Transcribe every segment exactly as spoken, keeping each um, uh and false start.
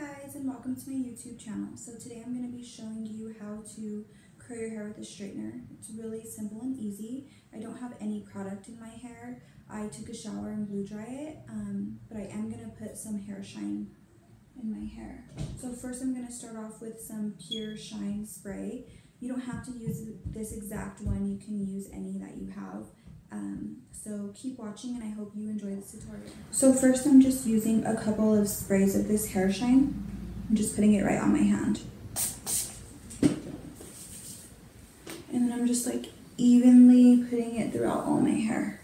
Guys, and welcome to my YouTube channel. So today I'm going to be showing you how to curl your hair with a straightener. It's really simple and easy. I don't have any product in my hair. I took a shower and blow dry it, um, but I am going to put some hair shine in my hair. So first I'm going to start off with some Pure Shine Spray. You don't have to use this exact one. You can use any that you have. Um, so keep watching and I hope you enjoy this tutorial. So first I'm just using a couple of sprays of this hair shine. I'm just putting it right on my hand. And then I'm just like evenly putting it throughout all my hair.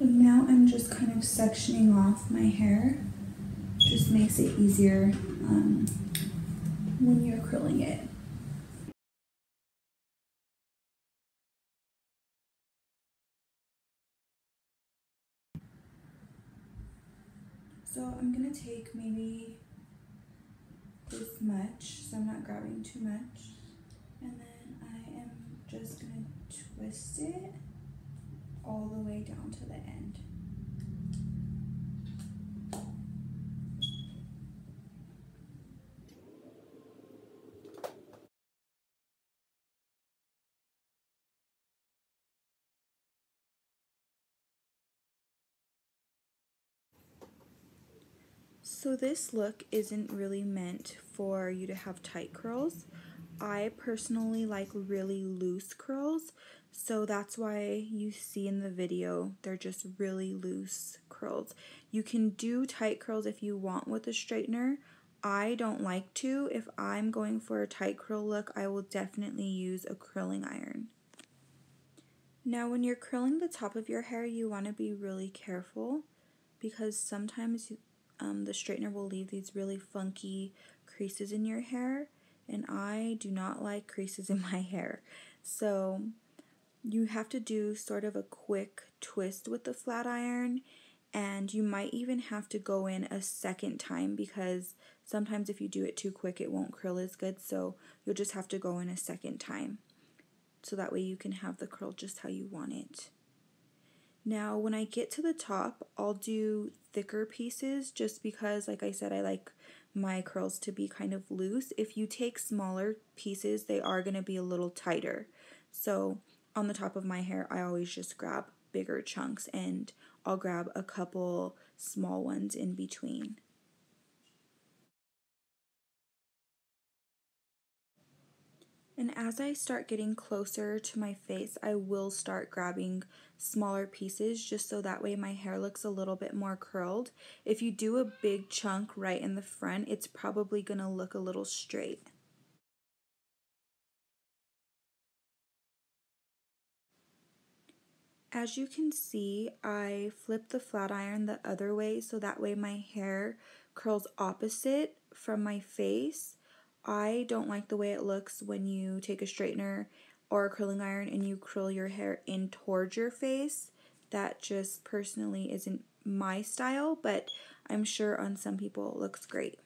And now I'm just kind of sectioning off my hair. Just makes it easier um, when you're curling it. So I'm gonna take maybe this much, so I'm not grabbing too much. And then I am just gonna twist it all the way down to the end. So this look isn't really meant for you to have tight curls. I personally like really loose curls, so that's why you see in the video they're just really loose curls. You can do tight curls if you want with a straightener. I don't like to. If I'm going for a tight curl look, I will definitely use a curling iron. Now when you're curling the top of your hair, you want to be really careful because sometimes you Um, the straightener will leave these really funky creases in your hair, and I do not like creases in my hair. So you have to do sort of a quick twist with the flat iron, and you might even have to go in a second time because sometimes if you do it too quick it won't curl as good, so you'll just have to go in a second time so that way you can have the curl just how you want it. Now when I get to the top, I'll do thicker pieces just because, like I said, I like my curls to be kind of loose. If you take smaller pieces, they are going to be a little tighter. So on the top of my hair, I always just grab bigger chunks and I'll grab a couple small ones in between. And as I start getting closer to my face, I will start grabbing smaller pieces just so that way my hair looks a little bit more curled. If you do a big chunk right in the front, it's probably going to look a little straight. As you can see, I flip the flat iron the other way so that way my hair curls opposite from my face. I don't like the way it looks when you take a straightener or a curling iron and you curl your hair in towards your face. That just personally isn't my style, but I'm sure on some people it looks great.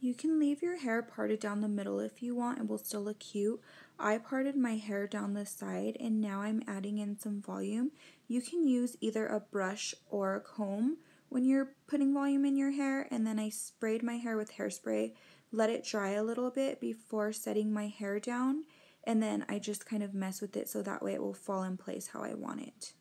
You can leave your hair parted down the middle if you want, it will still look cute. I parted my hair down the side and now I'm adding in some volume. You can use either a brush or a comb when you're putting volume in your hair. And then I sprayed my hair with hairspray, let it dry a little bit before setting my hair down, and then I just kind of mess with it so that way it will fall in place how I want it.